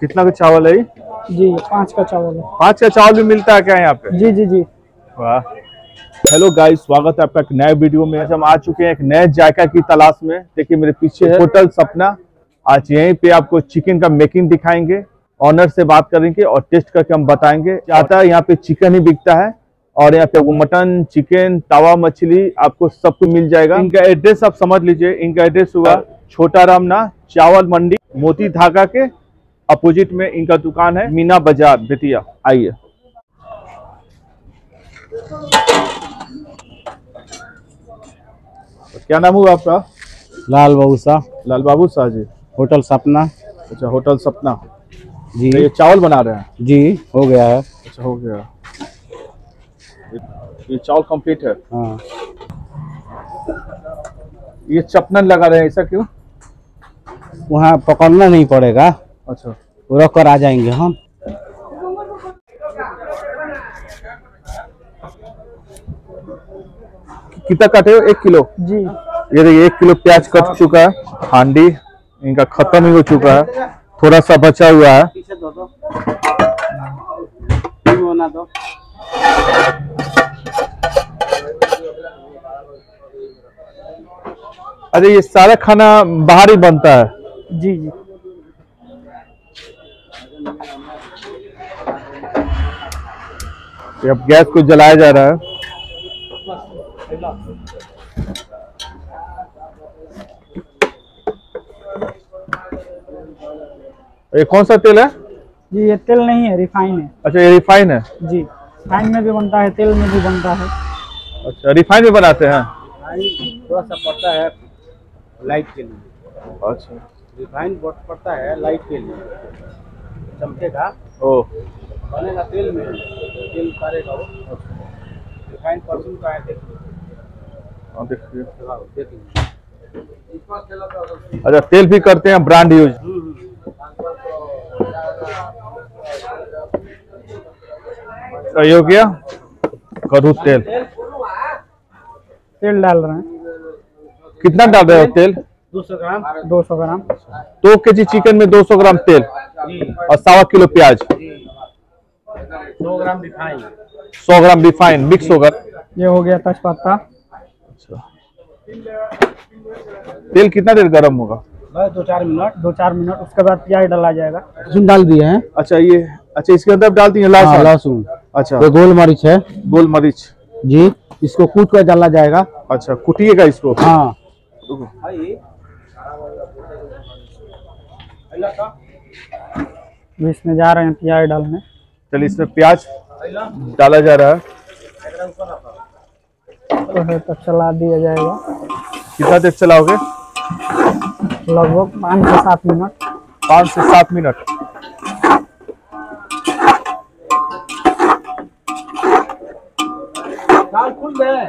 कितना का चावल है जी? 5 का चावल है। 5 का चावल भी मिलता है क्या यहाँ पे? जी जी जी। वाह। हेलो गाइस, स्वागत है आपका एक नए वीडियो में। हम आ चुके हैं एक नए जायका की तलाश में। देखिए मेरे पीछे है होटल सपना। आज यहीं पे आपको चिकन का मेकिंग दिखाएंगे, ऑनर से बात करेंगे और टेस्ट करके हम बताएंगे। ज्यादा यहाँ पे चिकन ही बिकता है और यहाँ पे मटन, चिकन, तावा मछली आपको सब कुछ मिल जाएगा। इनका एड्रेस आप समझ लीजिए। इनका एड्रेस हुआ छोटा राम चावल मंडी, मोती धाका के अपोजिट में इनका दुकान है, मीना बाजार, बेतिया। आइए। क्या नाम हुआ आपका? लाल बाबू शाह। लाल बाबू शाह जी, होटल सपना। अच्छा, होटल सपना जी। तो ये चावल बना रहे हैं जी? हो गया है। अच्छा, हो गया। ये चावल कंप्लीट है। हाँ। ये चपनन लगा रहे हैं, ऐसा क्यों? वहाँ पकड़ना नहीं पड़ेगा। अच्छा, रख कर आ जाएंगे हम। कितना काटे हो? 1 किलो जी। ये देखिए 1 किलो प्याज कट चुका है। हांडी इनका खत्म ही हो चुका है, थोड़ा सा बचा हुआ है। अरे ये सारा खाना बाहर ही बनता है? जी जी। अब गैस को जलाया जा रहा है। ये कौन सा तेल है जी? ये तेल नहीं है, रिफाइन है। अच्छा, ये रिफाइन है जी। रिफाइन में भी बनता है, तेल में भी बनता है। अच्छा, रिफाइन में बनाते हैं। थोड़ा सा पड़ता है लाइट के लिए। अच्छा, रिफाइन पड़ता है लाइट के लिए, चमकेगा। ओ, बनेगा तेल में, तेल उतारेगा वो। रिफाइन परसों का है, देखिए। देखिए। अच्छा, तेल भी करते हैं ब्रांड यूज। सही हो गया। करू तेल, तेल डाल रहे हैं। कितना डाल रहे हो तेल? 200 ग्राम। 200 ग्राम। 2 केजी चिकन में 200 ग्राम तेल और 1.25 किलो प्याज, 100 gram refine. 100 gram refine mix होकर ये हो गया तेजपत्ता। तेल कितना देर गर्म होगा? 2-4 मिनट। उसके बाद प्याज डाला जाएगा। लहसुन डाल दिए हैं। अच्छा, ये अच्छा इसके अंदर डाल दिए लहसुन। अच्छा, ये गोल मरीच है। गोल मरीच जी, इसको कूट कर डाला जाएगा। अच्छा, कूटिएगा इसको? हाँ। इसमें जा रहे हैं प्याज डालने। चलिए, इसमें प्याज डाला जा रहा है। तो चला दिया जाएगा। कितना देर चलाओगे? लगभग 5 से 7 मिनट। 5 से 7 मिनट। दाल खुल गए।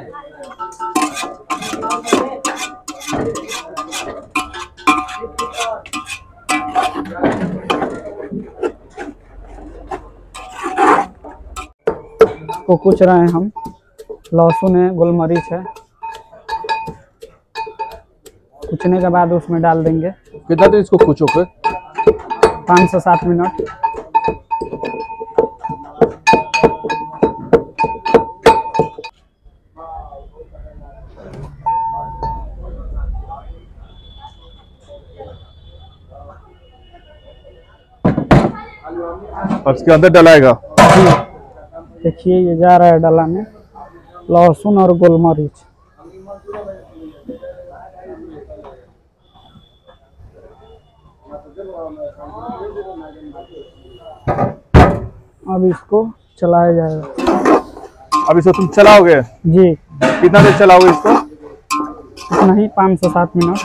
को कुछ रहे हैं हम। लहसुन है, गोल मरीच है। कुचने के बाद उसमें डाल देंगे। कितना देर इसको कुचोगे? 5 से 7 मिनट। अब इसके अंदर डलाएगा। देखिए, ये जा रहा है डाला में लहसुन और गोल मरीच। अब इसको चलाया जाएगा। अब इसको तुम चलाओगे जी? कितना देर चलाओगे इसको? इतना ही, 5 से 7 मिनट।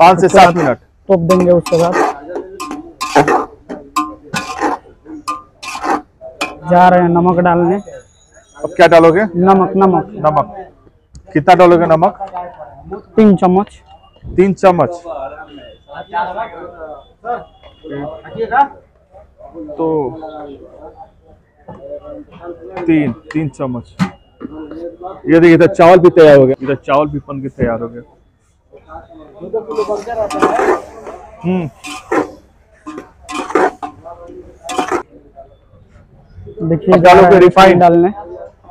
5 से 7 मिनट तोप देंगे। उसके बाद जा रहे हैं नमक डालने। अब क्या डालोगे? नमक। नमक नमक कितना डालोगे? नमक 3 चम्मच। 3 चम्मच। तो 3 चम्मच। ये देखिए, इधर चावल भी तैयार हो गया। इधर चावल भी बन के तैयार हो गया। देखिए डालोगे रिफाइन डालने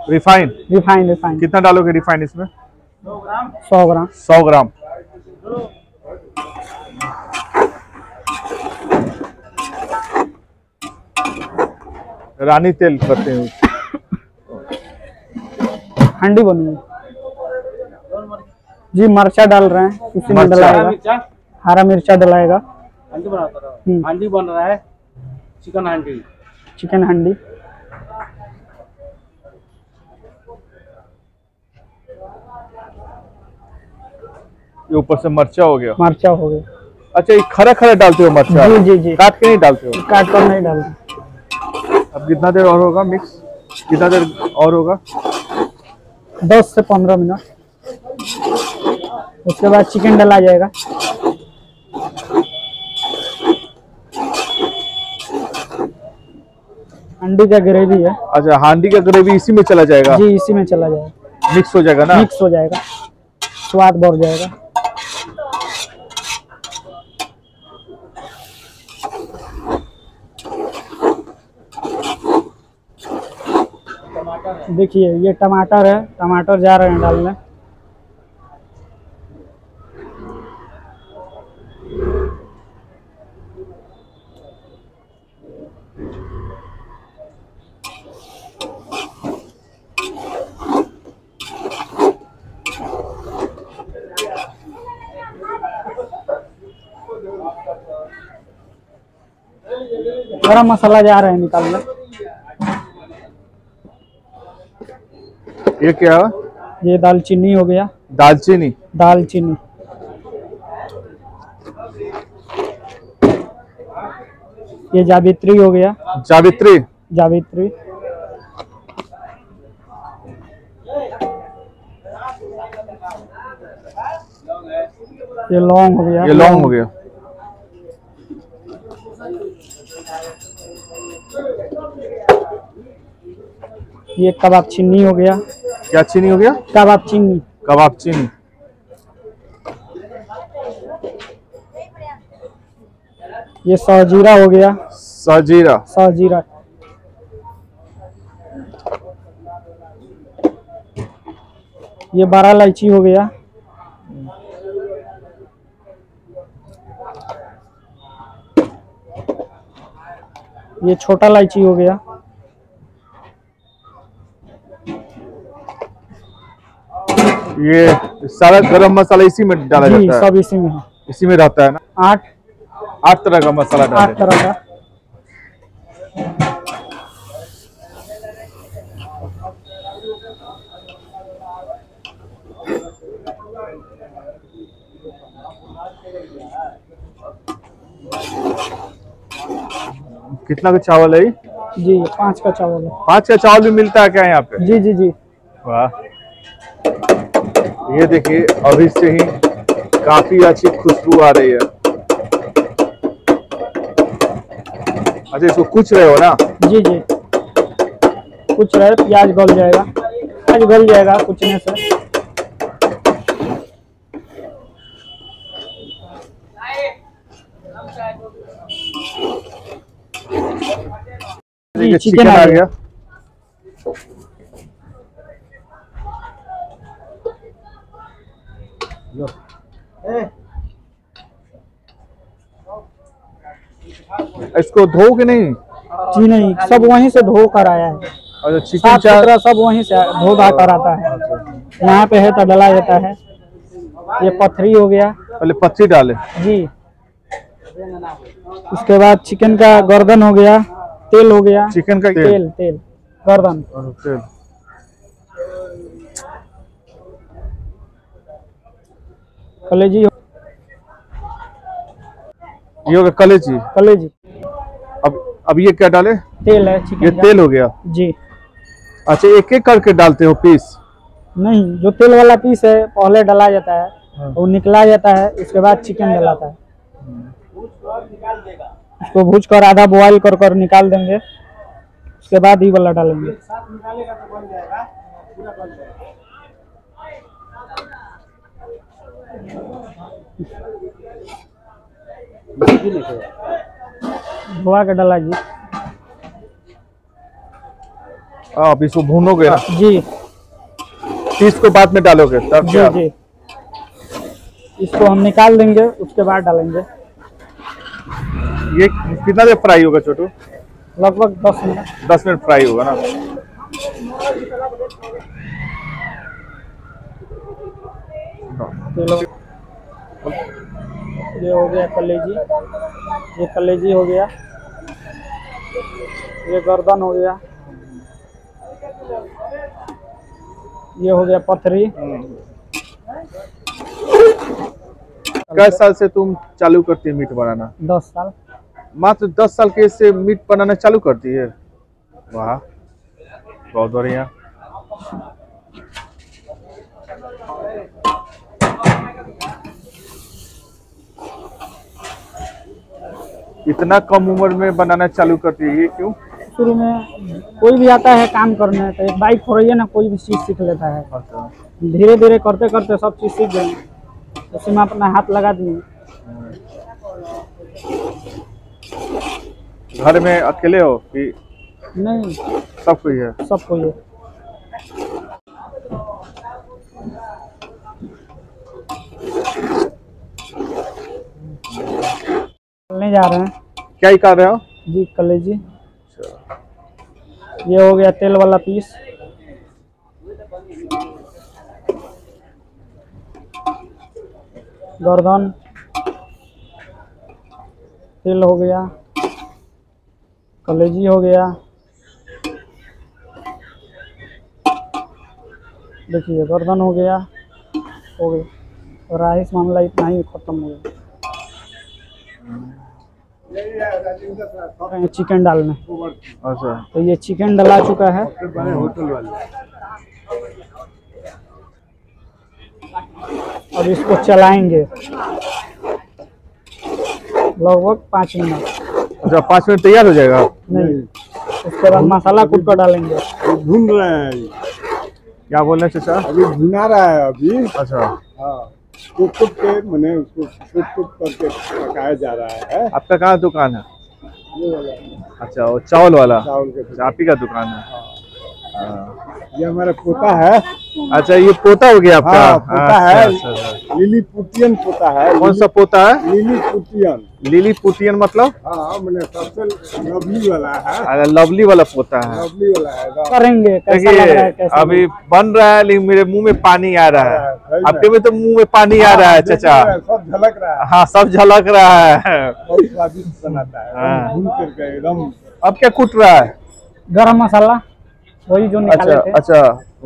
रिफाइन रिफाइन रिफाइन कितना डालोगे रिफाइन इसमें 100 ग्राम। रानी तेल करते हैं हंडी बनेगी जी। मिर्चा डाल रहे हैं इसी में डलाएगा हरा मिर्चा डलाएगा। हंडी बनाता हंडी बन रहा है चिकन हंडी। ये ऊपर से मरचा हो गया। अच्छा ये खरा डालते हो मरचा? जी। काट के नहीं डालते हो? काट कर नहीं डालते। अब कितना देर और होगा मिक्स? कितना देर और होगा? 10 से 15 मिनट। उसके बाद चिकन डाला जाएगा। हांडी का ग्रेवी है। अच्छा हांडी का ग्रेवी इसी में चला जाएगा? जी इसी में चला जाएगा। मिक्स हो जाएगा ना? मिक्स हो जाएगा, स्वाद बढ़ जाएगा। देखिए ये टमाटर है, टमाटर जा रहे हैं डालने। गरम मसाला जा रहे हैं निकालने। ये क्या है? ये दालचीनी हो गया। दालचीनी। ये जावित्री हो गया। जावित्री। ये लौंग हो गया। ये कबाब चीनी हो गया। क्या चीनी हो गया? कबाब चीनी। ये सहजीरा हो गया। सहजीरा। ये 12 इलायची हो गया। ये छोटा इलायची हो गया। ये सारा गरम मसाला इसी में डाला जाता है? सब इसी में रहता है ना? 8 तरह का मसाला डाला। 8 तरह का। कितना का चावल है जी? 5 का चावल है। 5 का चावल भी मिलता है क्या यहाँ पे? जी। वाह, ये देखिए अभी से ही काफी अच्छी खुशबू आ रही है। अच्छा इसको कुछ रहे हो ना? जी। कुछ रहे, प्याज गल जाएगा। कुचने से। देखिए चिकन आ गया। इसको धो के नहीं? जी नहीं, सब वहीं से धो कर आया है। और चिकन चारा सब वहीं से धो धा कर आता है। यहाँ पे है तो डला जाता है। ये पथरी हो गया। पहले पथरी डाले जी। उसके बाद चिकन का गर्दन हो गया। तेल हो गया। चिकन का तेल। गर्दन तेल। कलेजी होगा। कलेजी। अब ये क्या डाले? तेल है चिकन। ये तेल हो गया जी। अच्छा एक एक करके डालते हो पीस? नहीं, जो तेल वाला पीस है पहले डाला जाता है। हाँ। वो निकला जाता है, उसके बाद चिकन डलाता है। उसको भूज कर आधा बॉइल कर निकाल देंगे, उसके बाद ये वाला डालेंगे। धोआ के डाला जी। आप इसको भूनोगे ना जी, पीस को बाद में डालोगे तब जी जी। इसको हम निकाल देंगे, उसके बाद डालेंगे। ये कितना देर फ्राई होगा छोटू? लगभग 10 मिनट। 10 मिनट फ्राई होगा ना। ये हो गया कलेजी, ये कलेजी हो गया, ये गर्दन हो गया, ये हो गया पथरी। कितने साल से तुम चालू करती है मीट बनाना? 10 साल। मात्र 10 साल के से मीट बनाना चालू करती है? वाह बहुत बढ़िया। इतना कम उम्र में बनाना चालू करती है, ये क्यों? शुरू में कोई भी आता है काम करने तो एक बाइक थोड़ी है ना, कोई भी चीज सीख लेता है। धीरे धीरे करते करते सब चीज सीख गए, उसी में अपना हाथ लगा दिए। घर में अकेले हो कि नहीं? सब कोई है, सब कोई है। चलने जा रहे हैं। क्या ही कर रहे हो जी? कलेजी। ये हो गया तेल वाला पीस। गर्दन, तेल हो गया, कलेजी हो गया। देखिए गर्दन हो गया, हो गया। राइस मामला इतना ही खत्म हो गया। चिकन डालने। अच्छा तो ये चिकन डाला चुका है। होटल वाले अब इसको चलाएंगे लगभग 5 मिनट। अच्छा 5 मिनट तैयार हो जाएगा? नहीं, उसके बाद मसाला कूट कर डालेंगे। भून रहे हैं। क्या बोल रहे हैं चाचा? अभी भुना रहा है अभी। अच्छा कुट के मैंने उसको कुट करके पकाया जा रहा है। आपका कहाँ दुकान है? ये वाला। अच्छा वो चावल वाला, चावल के आप ही का दुकान है? ये हमारा पोता है। अच्छा ये पोता हो गया आपका? हाँ, पोता है, लिलीपुतियन पोता है। कौन सा पोता है? लिलीपुतियन। लिलीपुतियन मतलब? हाँ मैंने सबसे लवली वाला है। लवली वाला पोता है, लवली वाला है। करेंगे कैसा लग रहा है? कैसा अभी बन रहा है, लेकिन मेरे मुंह में पानी आ रहा है। आपके में तो मुंह में पानी आ रहा है चाचा, सब झलक रहा है। हाँ सब झलक रहा है, बहुत स्वादिष्ट बनाता है एकदम। अब क्या कूट रहा है? गरम मसाला, वही जो निकाले थे। अच्छा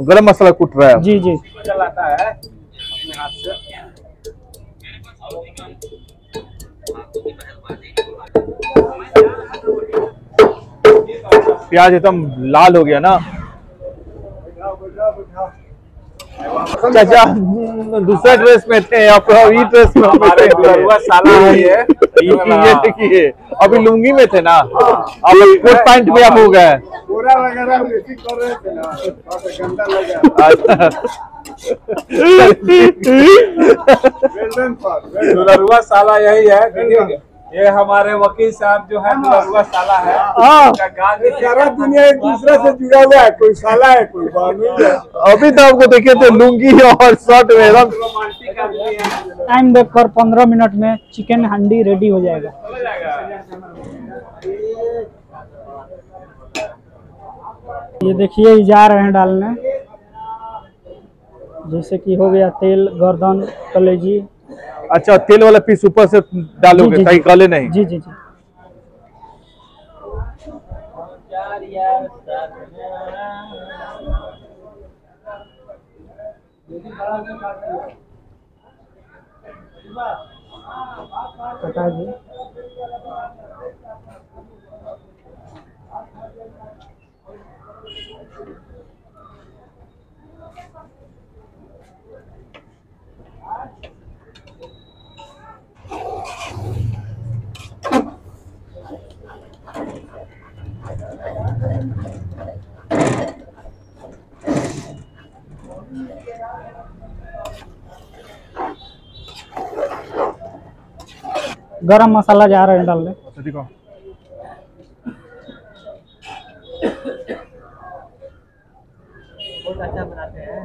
गरम मसाला कूट रहा है जी जी। चलाता है अपने हाथ से। प्याज एकदम लाल हो गया ना चाचा? दूसरा ड्रेस में थे आप, ये ड्रेस में हमारे साला है ये देखिए। अभी लुंगी में थे ना, अब कोट पैंट में आप हो गए। पूरा वगैरह बेसी कर रहे थे ना, बहुत गंदा लगा। रुआ साला यही है, ये हमारे वकील साहब जो है दुलारुआ साला है। सारा दुनिया एक दूसरे से जुड़ा हुआ है, कोई साला है कोई बानू है। अभी तो आपको देखे थे लुंगी और शर्ट में एकदम। टाइम देखकर 15 मिनट में चिकन हंडी रेडी हो जाएगा। ये देखिए जा रहे हैं डालने, जैसे कि हो गया तेल, गर्दन, कलेजी। अच्छा तेल वाला पीस ऊपर से डालोगे ताकि गले नहीं? जी जी जी। पता जी गरम मसाला जा रहा है डालने। बहुत अच्छा बनाते हैं।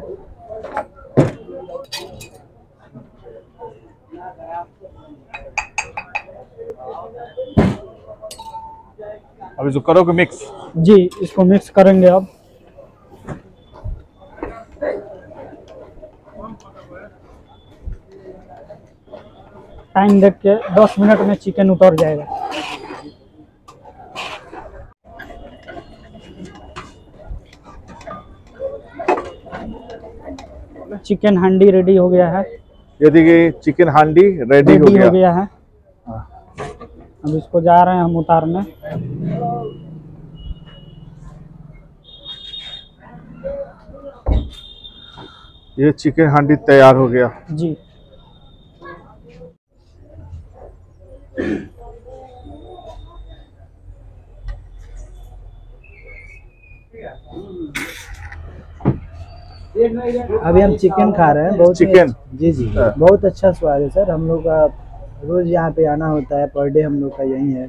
अब इसको करोगे मिक्स? जी, इसको मिक्स करेंगे। अब टाइम देख के 10 मिनट में चिकन उतर जाएगा। चिकन हांडी रेडी हो गया है। यदि चिकन हांडी रेडी हो गया है। अब इसको जा रहे हैं हम उतारने। ये चिकन हांडी तैयार हो गया जी। अभी हम चिकन खा रहे हैं। बहुत चिकन जी जी, बहुत अच्छा स्वाद है सर। हम लोग का रोज यहाँ पे आना होता है, पर डे हम लोग का यही है।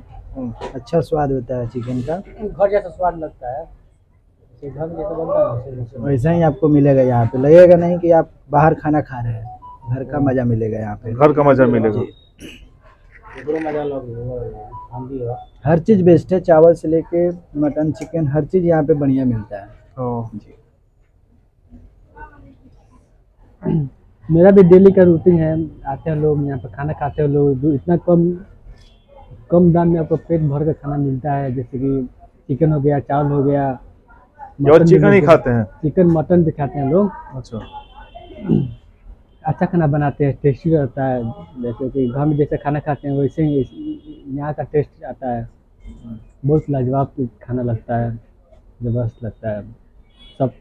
अच्छा स्वाद होता है चिकन का, घर जैसा स्वाद लगता है। घर जैसा बनता है वैसा ही आपको मिलेगा। यहाँ पे लगेगा नहीं कि आप बाहर खाना खा रहे हैं, घर का मजा मिलेगा यहाँ पे। घर का मजा मिलेगा, हर चीज बेस्ट है। चावल से लेके मटन, चिकन, हर चीज यहाँ पे बढ़िया मिलता है। मेरा भी डेली का रूटीन है, आते हैं लोग यहाँ पे खाना खाते हैं लोग। इतना कम दाम में आपको पेट भर का खाना मिलता है, जैसे कि चिकन हो गया, चावल हो गया। चिकन ही खाते हैं, चिकन मटन भी खाते हैं लोग। अच्छा, अच्छा खाना बनाते हैं, टेस्टी रहता है। जैसे कि घर में जैसा खाना खाते हैं वैसे ही यहाँ का टेस्ट आता है। बहुत लाजवाब खाना लगता है, जबरदस्त लगता है सब।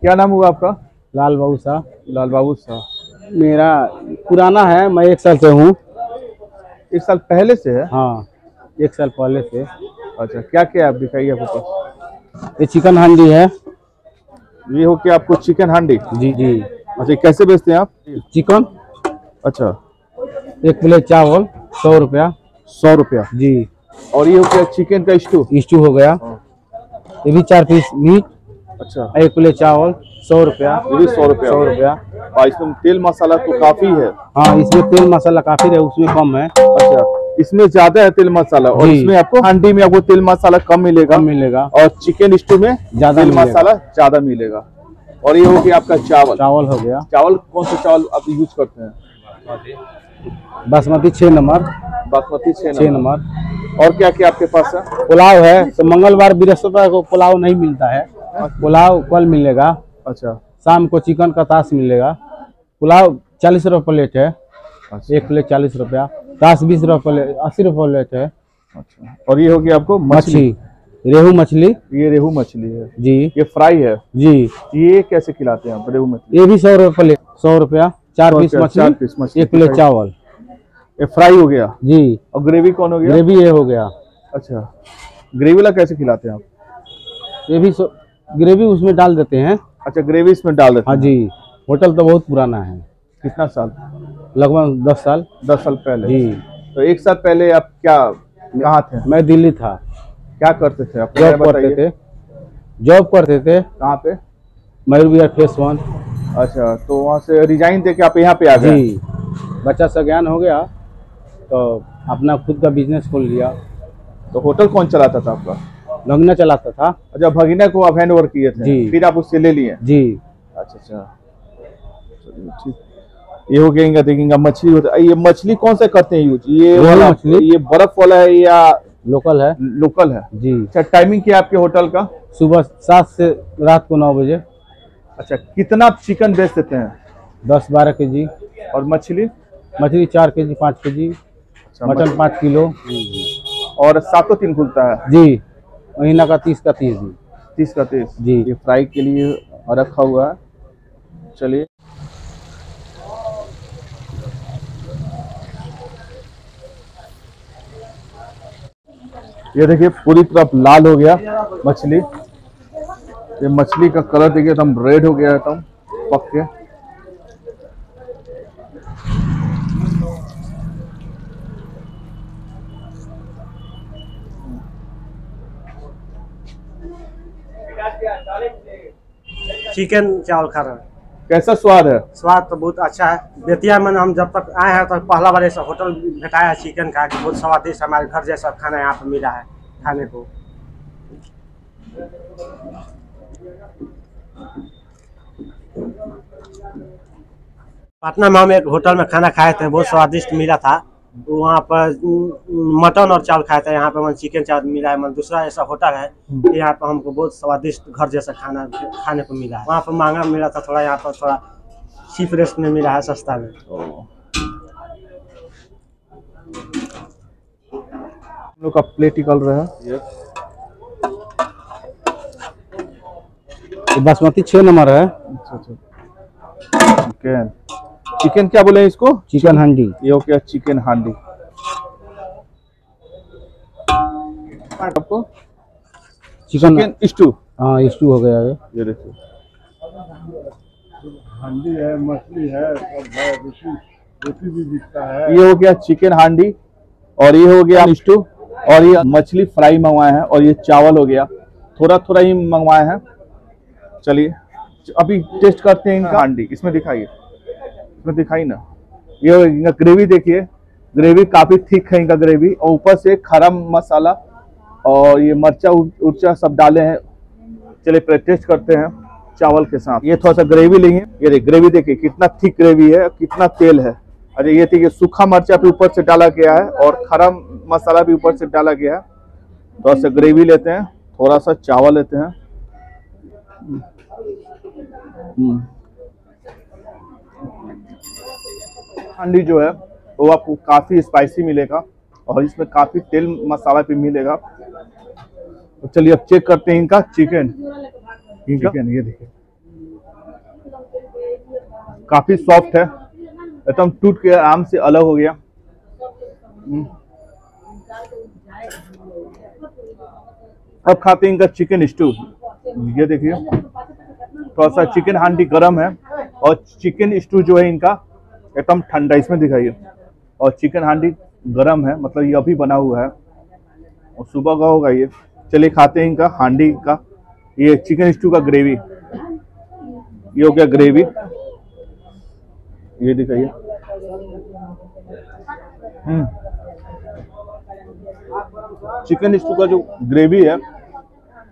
क्या नाम हुआ आपका? लाल बाबू शाह। लाल बाबू शाह मेरा पुराना है, मैं 1 साल से हूँ। 1 साल पहले से है? हाँ, 1 साल पहले से। अच्छा, क्या क्या आप दिखाइए। आपको ये चिकन हांडी है। ये हो क्या आपको चिकन हांडी? जी जी। अच्छा, कैसे बेचते हैं आप चिकन? अच्छा, 1 प्लेट चावल 100 रुपया। 100 रुपया जी। और ये हो क्या चिकन का स्टू? स्टू हो गया। ये भी 4 पीस मीट। अच्छा, 1 प्लेट चावल 100 रुपया। ये भी 100 रुपया। 100 रुपया। और इसमें तेल मसाला तो काफी है? हाँ, इसमें तेल मसाला काफी है, उसमें कम है। अच्छा, इसमें ज्यादा है तेल मसाला, और इसमें आपको हांडी में आपको तेल मसाला कम मिलेगा। और चिकन स्टू में ज्यादा तेल मसाला ज्यादा मिलेगा। और ये हो गया आपका चावल। चावल हो गया। चावल कौन सा चावल आप यूज करते हैं? बासमती 6 नंबर। बासमती 6 नंबर। और क्या क्या आपके पास है? पुलाव है। मंगलवार बृहस्पतिवार को पुलाव नहीं मिलता है, पुलाव कल मिलेगा। अच्छा, शाम को चिकन का ताश मिलेगा। पुलाव 40 रुपये प्लेट है। 1 प्लेट 40 रुपया। 10-20 रुपये, 80 रुपये प्लेट है। अच्छा, और ये हो गया आपको मछली, रेहू मछली। ये रेहू मछली है जी। ये फ्राई है जी। ये कैसे खिलाते हैं आप रेहू मछली? ये भी 100 रुपये प्लेट। 100 रुपया 4 पीस मछली, 1 प्लेट चावल। ये फ्राई हो गया जी। और ग्रेवी कौन हो गया? ग्रेवी ये हो गया। अच्छा, ग्रेवी वाला कैसे खिलाते हैं आप? ये भी ग्रेवी उसमें डाल देते हैं। अच्छा, ग्रेवी इसमें डाल देते हैं। हाँ जी, होटल तो बहुत पुराना है। कितना साल? लगभग 10 साल। 10 साल पहले जी। तो 1 साल पहले आप कहाँ थे? मैं दिल्ली था। क्या करते थे आप? जॉब करते थे। कहाँ पे? मयूर विहार फेस 1। अच्छा, तो वहाँ से रिजाइन देके आप यहाँ पे आ गए? जी, बच्चा संज्ञान हो गया तो अपना खुद का बिजनेस खोल लिया। तो होटल कौन चलाता था आपका? भगीना चलाता था। अच्छा, भगीना को आप हैंड ओवर किए थे, फिर आप उससे ले लिए जी। अच्छा अच्छा, ये हो गया। इनका देखेंगे मछली होता है। ये मछली कौन सा करते हैं यूज? ये वाला मछली, ये बर्फ वाला है या लोकल है? लोकल है जी। अच्छा, टाइमिंग क्या है आपके होटल का? सुबह 7 से रात को 9 बजे। अच्छा, कितना चिकन बेच देते हैं? 10-12 केजी। और मछली? मछली 4 केजी 5 केजी। Mutton 5 kilo. और 7 को 3 खुलता है जी। महीना का 30 का 30 जी। 30 का 30 जी। ये फ्राई के लिए रखा हुआ है। चलिए, ये देखिए पूरी तरफ लाल हो गया मछली। ये मछली का कलर देखिए एकदम रेड हो गया, एकदम पक के। चिकन चावल खा रहे हैं। कैसा स्वाद है? स्वाद तो बहुत अच्छा है। बेतिया में हम जब तक आए हैं तो पहला बार ऐसा होटल बैठाया है चिकन का, कि बहुत स्वादिष्ट हमारे घर जैसा खाना यहाँ पे मिला है खाने को। पटना में हम एक होटल में खाना खाए थे, बहुत स्वादिष्ट मिला था। वहाँ पर मटन और चावल खाए थे, यहाँ पे हमें चिकन चावल मिला है। मतलब दूसरा ऐसा होटल है कि यहाँ पर हमको बहुत स्वादिष्ट घर जैसा खाना खाने को मिला है। वहाँ पर महंगा मिला था थोड़ा, यहाँ पर थोड़ा चीप रेट में मिला है, सस्ता में। हम लोग का प्लेट निकल रहा है। बासमती 6 नंबर है। चिकन चिकन क्या बोले इसको? चिकन हांडी। ये ओके, चिकन हांडी। आपको चिकन स्टू। हाँ, स्टू हो गया है। ये देखो हांडी है, मछली है, सब है, रोटी भी बिकता है। ये हो गया चिकन हांडी और ये हो गया स्टू और ये मछली फ्राई मंगवाए हैं और ये चावल हो गया। थोड़ा थोड़ा ही मंगवाए हैं। चलिए अभी टेस्ट करते हैं इनका हांडी। इसमें दिखाइए, इसमें दिखाई ना। ये इनका ग्रेवी देखिए, ग्रेवी काफी थिक है इनका ग्रेवी, और ऊपर से खरा मसाला और ये मिर्चा उर्चा सब डाले हैं। चलिए टेस्ट करते हैं चावल के साथ। ये थोड़ा सा ग्रेवी लेंगे। ये देखिए ग्रेवी, देखिए कितना थिक ग्रेवी है, कितना तेल है। अरे ये देखिए सूखा मिर्चा भी ऊपर से डाला गया है और खरा मसाला भी ऊपर से डाला गया है। थोड़ा सा ग्रेवी लेते हैं, थोड़ा सा चावल लेते हैं। हांडी जो है वो आपको काफी स्पाइसी मिलेगा और इसमें काफी तेल मसाला भी मिलेगा। तो चलिए अब चेक करते हैं इनका चिकन। ये देखिए काफी सॉफ्ट है, एकदम टूट के आराम से अलग हो गया। अब खाते हैं इनका चिकन स्टू। ये देखिए थोड़ा सा चिकन हांडी गरम है और चिकन स्टू जो है इनका एकदम ठंडा। इसमें दिखाइए, और चिकन हांडी गरम है, मतलब ये अभी बना हुआ है और सुबह का होगा ये। चलिए खाते हैं इनका हांडी का, ये चिकन स्टू का ग्रेवी। ये हो गया ग्रेवी, ये दिखाइए। चिकन स्टू का जो ग्रेवी है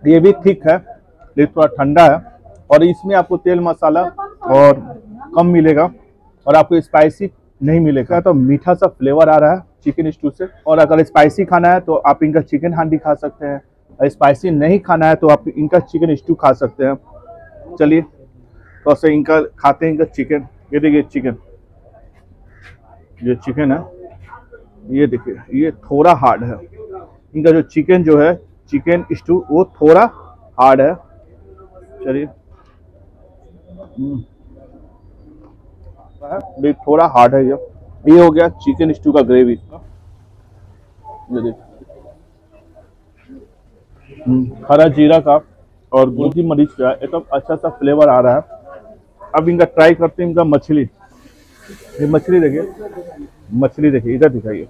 ये भी थिक है, लेकिन थोड़ा ठंडा है और इसमें आपको तेल मसाला और कम मिलेगा और आपको स्पाइसी नहीं मिलेगा। तो मीठा सा फ्लेवर आ रहा है चिकन स्टू से। और अगर स्पाइसी खाना है तो आप इनका चिकन हांडी खा सकते हैं, और स्पाइसी नहीं खाना है तो आप इनका चिकन स्टू खा सकते हैं। चलिए तो ऐसे इनका खाते हैं इनका चिकन। ये देखिए चिकन, जो चिकन है ये देखिए, ये थोड़ा हार्ड है इनका जो चिकन जो है चिकन स्टू, वो थोड़ा हार्ड है। चलिए भी थोड़ा हार्ड है ये हो गया चिकन स्टू का ग्रेवी। ये देखिए हरा जीरा का और गोलकी मरीच का एकदम अच्छा सा फ्लेवर आ रहा है। अब इनका ट्राई करते हैं इनका मछली। ये मछली देखिए, मछली देखिए इधर दिखाइए।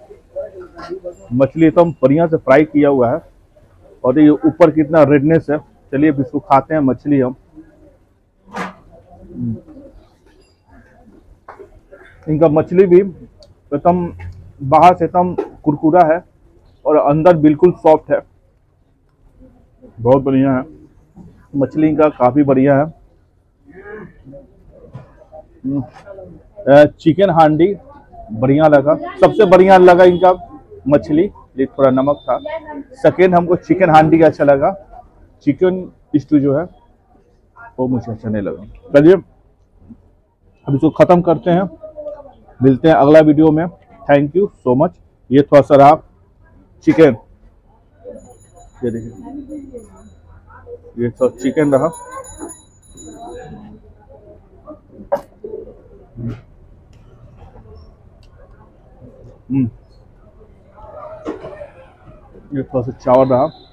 मछली एकदम बढ़िया से फ्राई किया हुआ है और ये ऊपर कितना रेडनेस है। चलिए इसको खाते हैं मछली हम। इनका मछली भी एकदम बाहर से एकदम कुरकुरा है और अंदर बिल्कुल सॉफ्ट है, बहुत बढ़िया है मछली। इनका काफ़ी बढ़िया है चिकन हांडी, बढ़िया लगा। सबसे बढ़िया लगा इनका मछली, लेकिन थोड़ा नमक था। सेकेंड हमको चिकन हांडी का अच्छा लगा, चिकन स्टू जो है वो मुझे अच्छा नहीं लगा। चलिए अब इसको ख़त्म करते हैं, मिलते हैं अगला वीडियो में। Thank you so much. ये थोड़ा सा आप चिकन, ये देखिए ये थोड़ा चिकन रहा। ये थोड़ा सा चावल रहा।